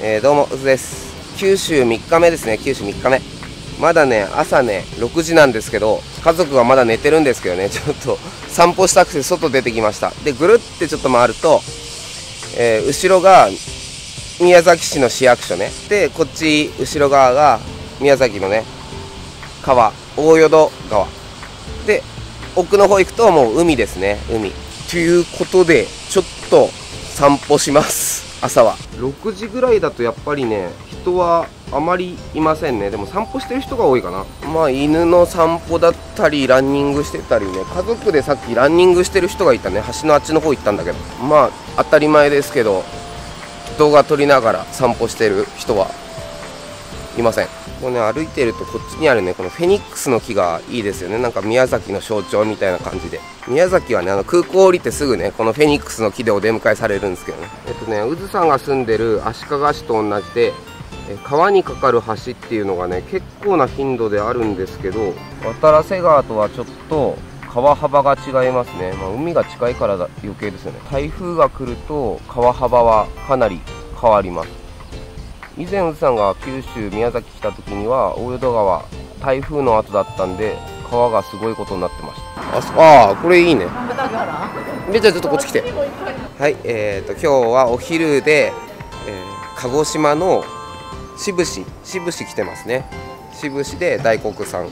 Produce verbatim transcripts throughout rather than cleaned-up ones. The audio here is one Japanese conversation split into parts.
えー、どうもうずです。九州みっかめですね。九州みっかめ、まだね朝ねろくじなんですけど、家族はまだ寝てるんですけどね、ちょっと散歩したくて外出てきました。でぐるってちょっと回ると、えー、後ろが宮崎市の市役所ね、でこっち後ろ側が宮崎のね川、大淀川で、奥の方行くともう海ですね、海ということでちょっと散歩します。朝はろくじぐらいだとやっぱりね人はあまりいませんね。でも散歩してる人が多いかな。まあ犬の散歩だったりランニングしてたりね、家族でさっきランニングしてる人がいたね。橋のあっちの方行ったんだけど、まあ当たり前ですけど動画撮りながら散歩してる人はいません。もうね歩いてるとこっちにあるねこのフェニックスの木がいいですよね。なんか宮崎の象徴みたいな感じで、宮崎はねあの空港降りてすぐねこのフェニックスの木でお出迎えされるんですけどね。えっとねうずさんが住んでる足利市と同じで、川に架かる橋っていうのがね結構な頻度であるんですけど、渡良瀬川とはちょっと川幅が違いますね。まあ、海が近いから余計ですよね。台風が来ると川幅はかなり変わります。以前うずさんが九州宮崎来た時には大淀川台風の後だったんで川がすごいことになってました。あそあーこれいいね。めっちゃちょっとこっち来て。はい、えーと今日はお昼で、えー、鹿児島の志布志志布志来てますね。志布志で大黒さん、は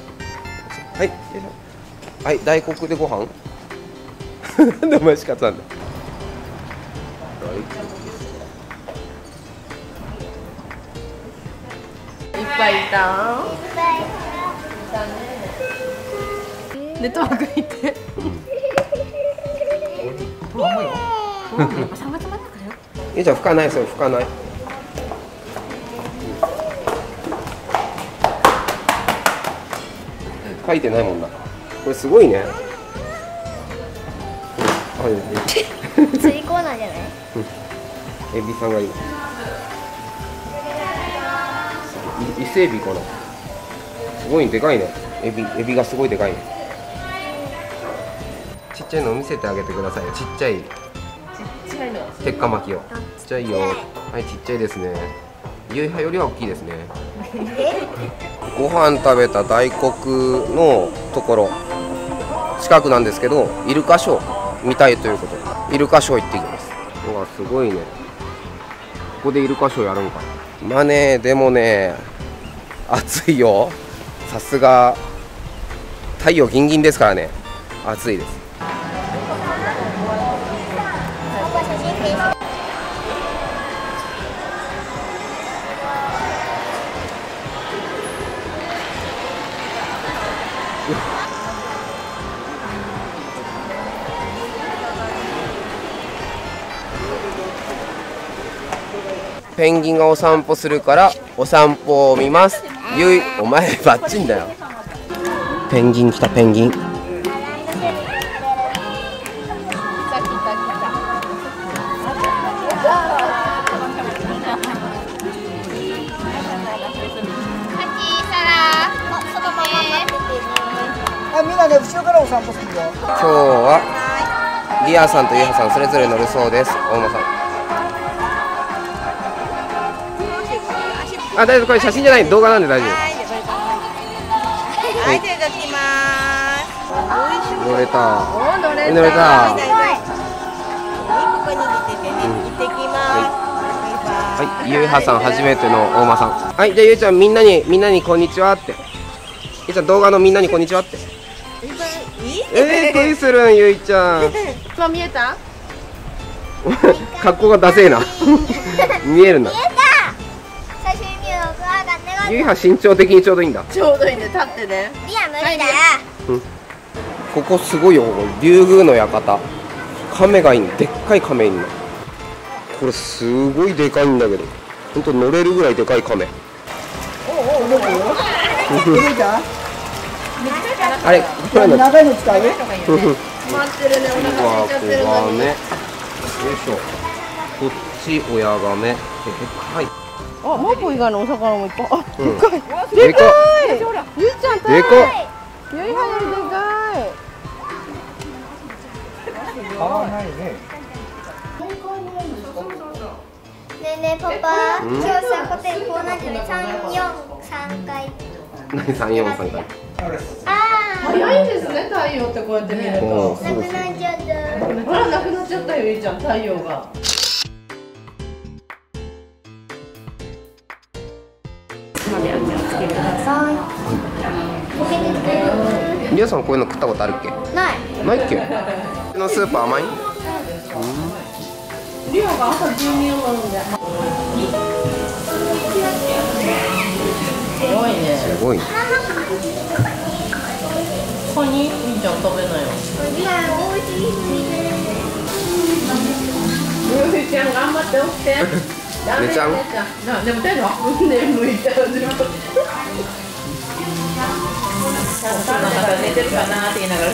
いはい大黒でご飯なんでお前しかったんだ。いっぱいいた。ネットワークいて。いいじゃん、吹かないですよ、吹かない。書いてないもんだ。これすごいね。釣りコーナーじゃない。エビさんがいい。伊勢エビかな。すごいでかいね。エビエビがすごいでかいね。ちっちゃいのを見せてあげてくださいよ。ちっちゃい。ちっちゃいの。鉄火巻きを。ちっちゃいよ。はいちっちゃいですね。ゆいはよりは大きいですね。ご飯食べた大黒のところ近くなんですけど、イルカショー見たいということでイルカショー行ってきます。うわすごいね。ここでイルカショーやるんかな。まあね、でもね暑いよ。さすが太陽ギンギンですからね、暑いです。ペンギンがお散歩するからお散歩を見ます。ゆいお前バッチンだよ。ペンギン来た。ペンギン今日はリアさんとユハさんそれぞれ乗るそうです。大間さんあ、大丈夫、これ写真じゃない、動画なんで大丈夫。はい、じゃあいただきます。乗れた。乗れた。はい、ゆいはさん初めての大間さん。はい、じゃあゆいちゃんみんなにみんなにこんにちはって。ゆいちゃん動画のみんなにこんにちはって。ええ、恋するんゆいちゃん。今見えた？格好がダセえな。見えるな。ゆいは身長的にちょうどいいんだ。ちょうどいいね、立ってね。リア無理だよ。うん、ここすごいよ。ここ竜宮の館。亀がいいんだ。でっかい亀いんだ。これすごいでかいんだけど。本当乗れるぐらいでかい亀。おお、どこ？あれ、これ長いの使う？待ってるね、お腹空いちゃってるのに。よいしょ。こっち親亀。でかい。あ、マコ以外のお魚もいっぱい。あ、でかい。でかい。ゆいちゃん、でかい。ゆいはよりでかい。変わらないね。ねえねえパパ、今日さ、ホテルこうなんじゃないさんよんさんかい。何さんよんさんかい？あー早いですね、太陽ってこうやって見ると。なくなっちゃった。ほら、なくなっちゃったよ、ゆいちゃん、太陽が。りあさんこういうの食ったことあるっけ？ない。ないっけ？このスープ甘い？リオが朝牛乳を飲んで。すごいね。すごい。ここにみーちゃん食べなよ。みーちゃん頑張って起きて。寝ちゃう？な、でも手が眠いちゃう。なんか寝てるかなって言いながら。